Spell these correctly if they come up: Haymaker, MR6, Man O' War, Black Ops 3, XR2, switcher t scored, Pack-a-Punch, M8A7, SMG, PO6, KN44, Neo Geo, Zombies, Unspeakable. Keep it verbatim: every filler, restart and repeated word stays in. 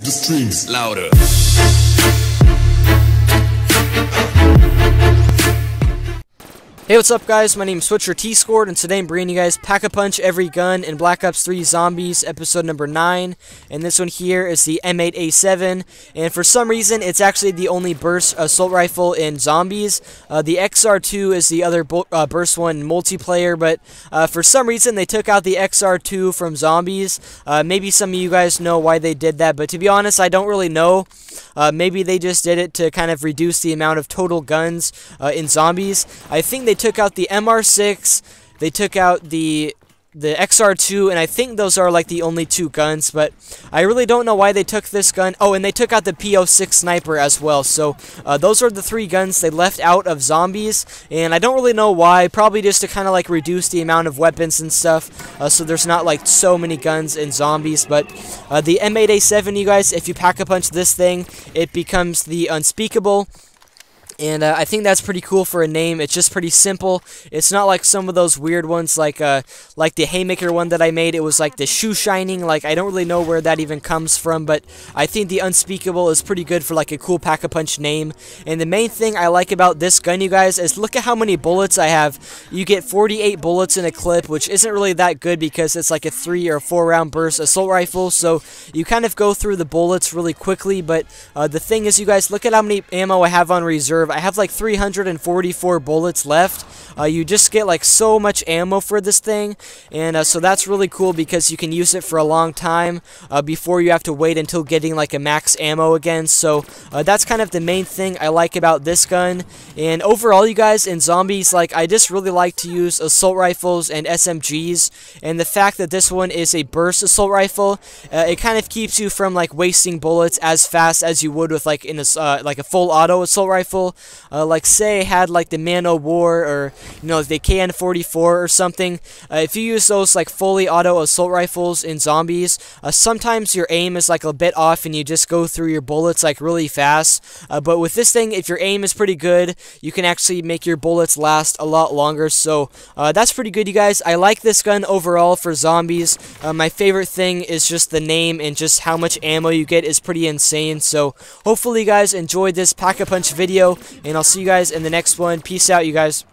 The stream's louder. Hey, what's up guys, my name is Switcher T Scored, and today I'm bringing you guys Pack-a-Punch Every Gun in Black Ops three Zombies episode number nine, and this one here is the M eight A seven, and for some reason it's actually the only burst assault rifle in Zombies. Uh, the X R two is the other uh, burst one multiplayer, but uh, for some reason they took out the X R two from Zombies. Uh, maybe some of you guys know why they did that, but to be honest I don't really know. Uh, maybe they just did it to kind of reduce the amount of total guns uh, in Zombies. I think they took out the M R six, they took out the the X R two, and I think those are like the only two guns, but I really don't know why they took this gun. Oh, and they took out the P O six sniper as well, so uh, those are the three guns they left out of Zombies, and I don't really know why. Probably just to kind of like reduce the amount of weapons and stuff, uh, so there's not like so many guns in Zombies, but uh, the M eight A seven, you guys, if you pack-a-punch this thing, it becomes the Unspeakable. And uh, I think that's pretty cool for a name. It's just pretty simple. It's not like some of those weird ones like uh, like the Haymaker one that I made. It was like the shoe shining. Like, I don't really know where that even comes from, but I think the Unspeakable is pretty good for like a cool pack-a-punch name. And the main thing I like about this gun, you guys, is look at how many bullets I have. You get forty-eight bullets in a clip, which isn't really that good because it's like a three or four round burst assault rifle. So you kind of go through the bullets really quickly. But uh, the thing is, you guys, look at how many ammo I have on reserve. I have like three hundred forty-four bullets left. Uh, you just get like so much ammo for this thing, and uh, so that's really cool because you can use it for a long time uh, before you have to wait until getting like a max ammo again. So uh, that's kind of the main thing I like about this gun. And overall, you guys, in Zombies, like, I just really like to use assault rifles and S M Gs, and the fact that this one is a burst assault rifle, uh, it kind of keeps you from like wasting bullets as fast as you would with like in a, uh, like a full auto assault rifle. Uh, like, say, had like the Man O' War, or you know, the K N forty-four or something. Uh, if you use those like fully auto assault rifles in Zombies, uh, sometimes your aim is like a bit off and you just go through your bullets like really fast. Uh, but with this thing, if your aim is pretty good, you can actually make your bullets last a lot longer. So uh, that's pretty good, you guys. I like this gun overall for Zombies. Uh, my favorite thing is just the name, and just how much ammo you get is pretty insane. So hopefully you guys enjoyed this Pack-a-Punch video, and I'll see you guys in the next one. Peace out, you guys.